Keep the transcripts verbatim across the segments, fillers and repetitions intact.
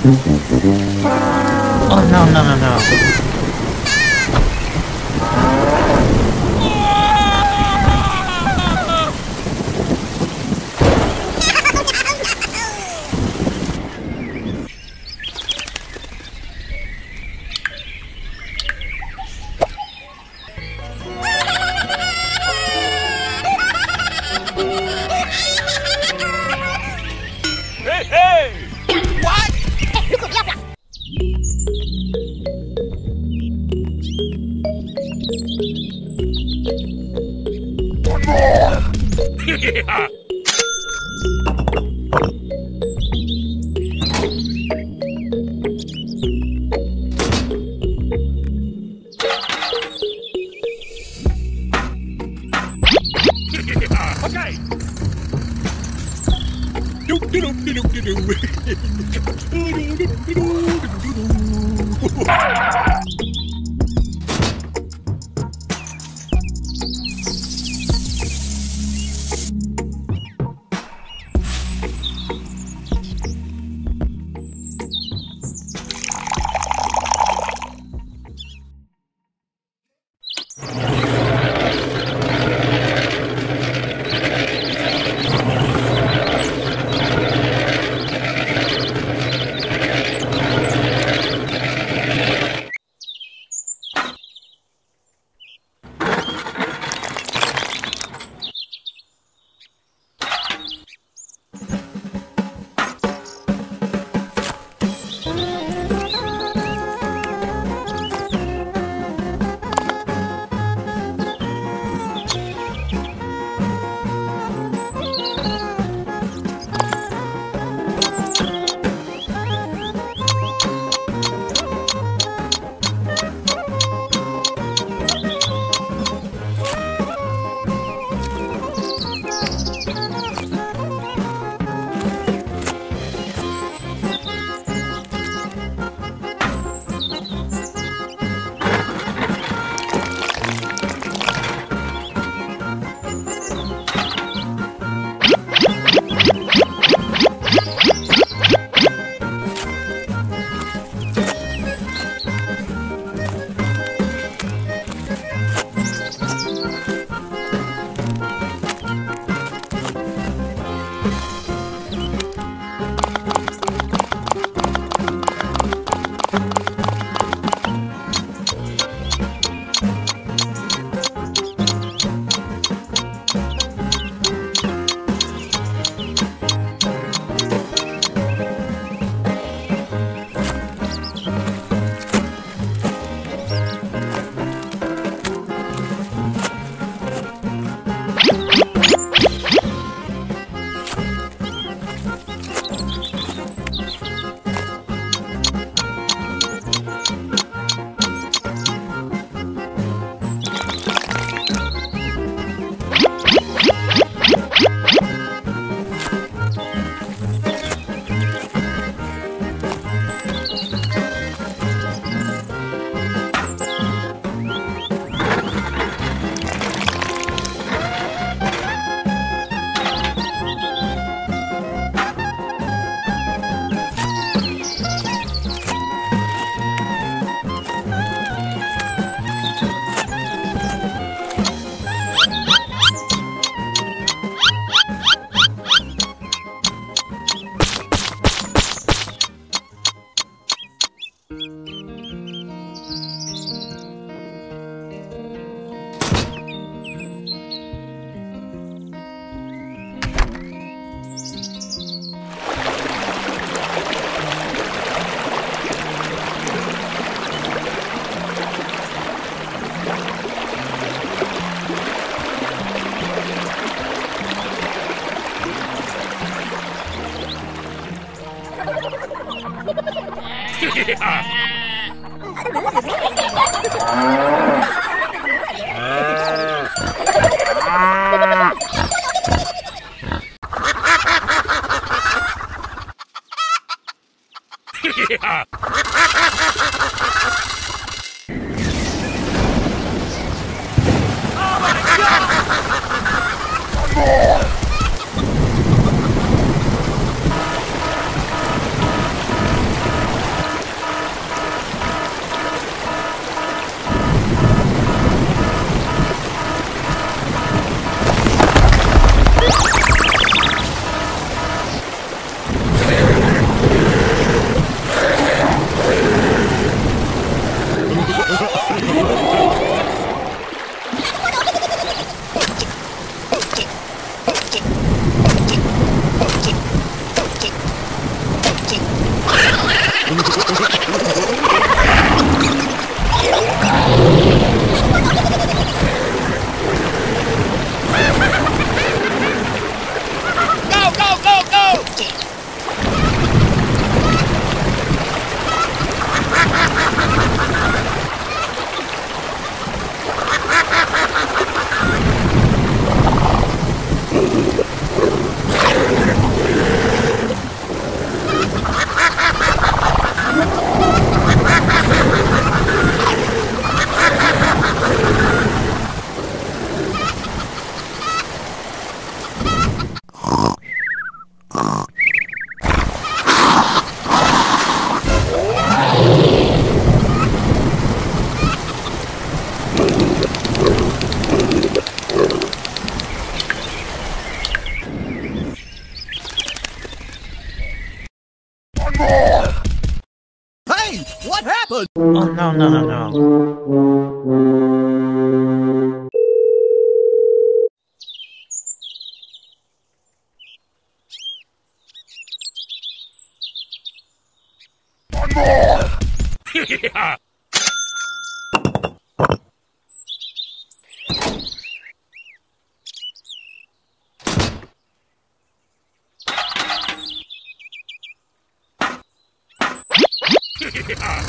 Oh no no no no. Oh, Oh, no, no, no, no. One more! Yeah!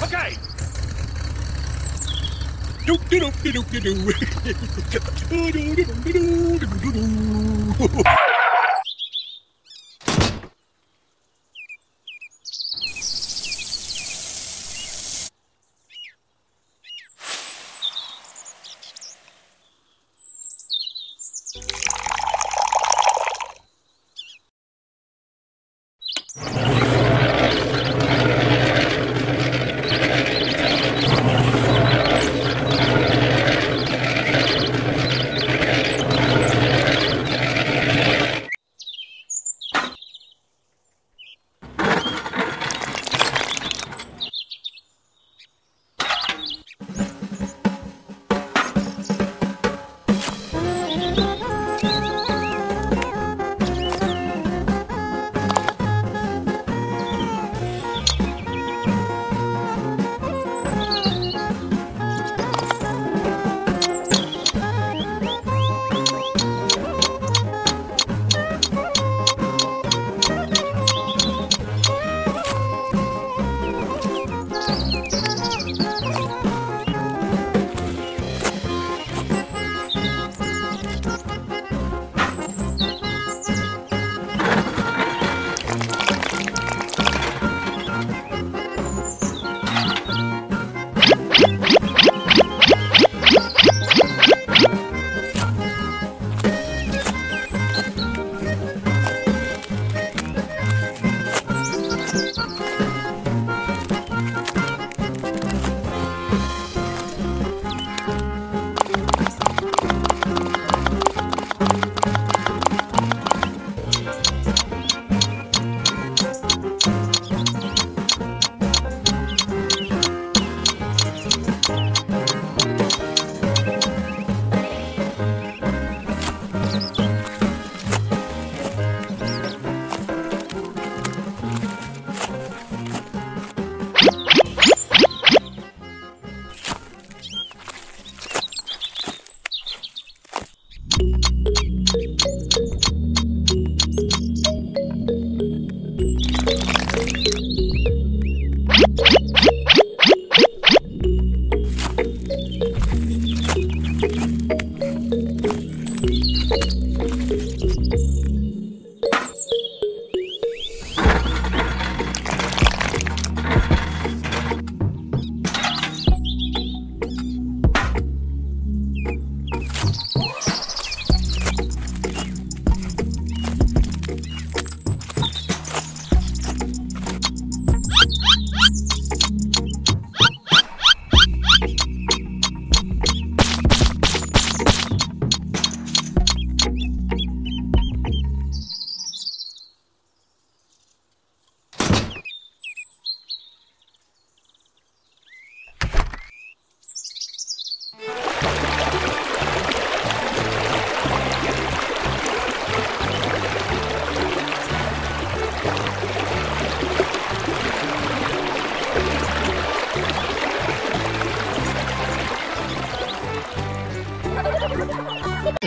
Okay! Do do do do do do do.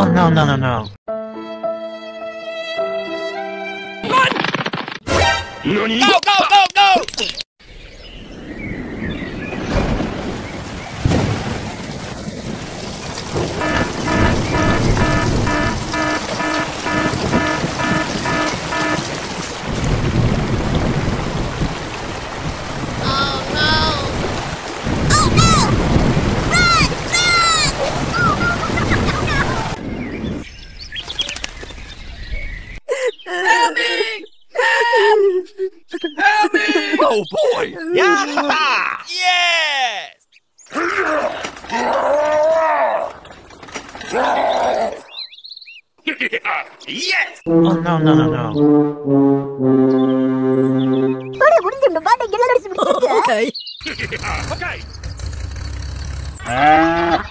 Oh no no no no. Run! Go go go go! Oh boy! Yeah! Yes! Yes! Oh no no no no! Okay. Okay. Uh...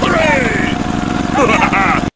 Hooray! Okay.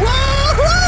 Woohoo!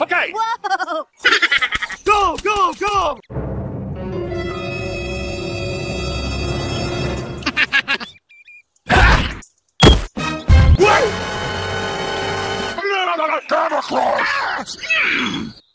Okay. Whoa. Go, go, go. What?